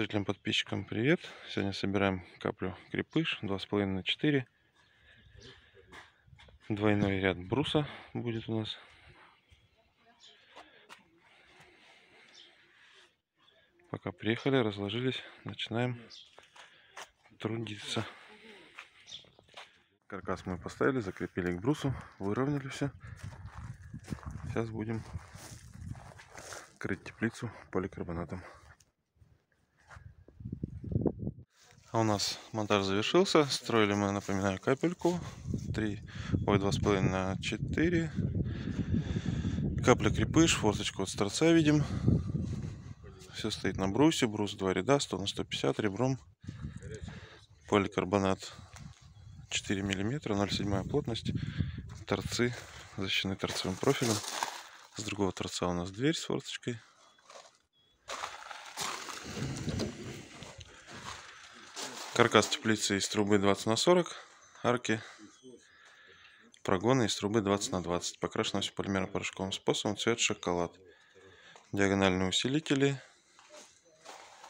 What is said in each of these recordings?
зрителям, подписчикам привет. Сегодня собираем каплю крепыш 2,5 на 4. Двойной ряд бруса будет у нас. Пока приехали, разложились, начинаем трудиться. Каркас мы поставили, закрепили к брусу, выровняли все. Сейчас будем крыть теплицу поликарбонатом. А у нас монтаж завершился. Строили мы, напоминаю, капельку 2,5 на 4. Капля крепыш, форточку от торца видим. Все стоит на брусе. Брус 2 ряда, 100 на 150, ребром. Поликарбонат 4 мм, 0,7 плотность. Торцы защищены торцевым профилем. С другого торца у нас дверь с форточкой. Каркас теплицы из трубы 20 на 40, арки, прогоны из трубы 20 на 20. Покрашено все полимерно-порошковым способом, цвет шоколад. Диагональные усилители,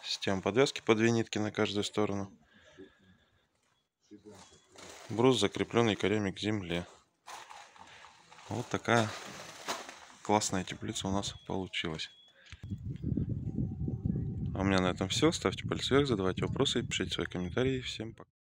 система подвязки по 2 нитки на каждую сторону. Брус, закрепленный якорями к земле. Вот такая классная теплица у нас получилась. А у меня на этом все. Ставьте палец вверх, задавайте вопросы, пишите свои комментарии. Всем пока.